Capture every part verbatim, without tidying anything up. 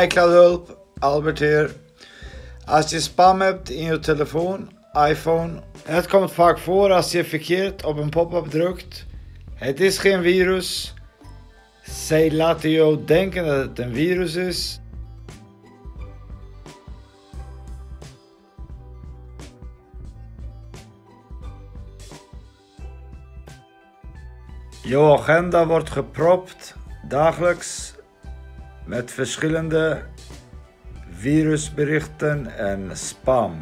iCloud hulp, Albert hier. Als je spam hebt in je telefoon, iPhone. Het komt vaak voor als je verkeerd op een pop-up drukt. Het is geen virus. Zij laten jou denken dat het een virus is. Jouw agenda wordt gepropt dagelijks met verschillende virusberichten en spam.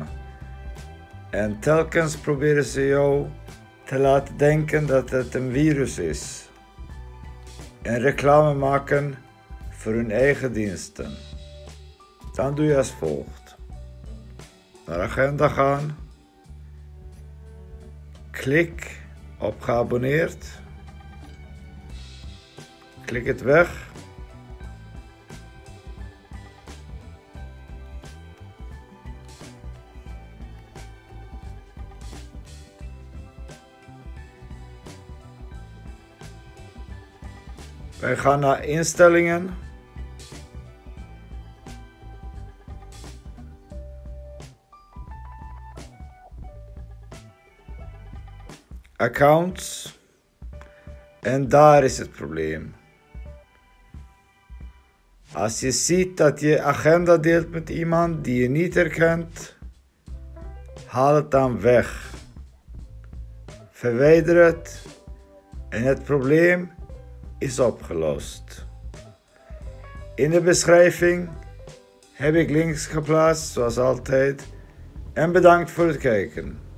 En telkens proberen ze jou te laten denken dat het een virus is. En reclame maken voor hun eigen diensten. Dan doe je als volgt. Naar agenda gaan. Klik op geabonneerd. Klik het weg. Wij gaan naar instellingen. Accounts. En daar is het probleem. Als je ziet dat je agenda deelt met iemand die je niet herkent, haal het dan weg. Verwijder het en het probleem is opgelost. In de beschrijving heb ik links geplaatst, zoals altijd. En bedankt voor het kijken.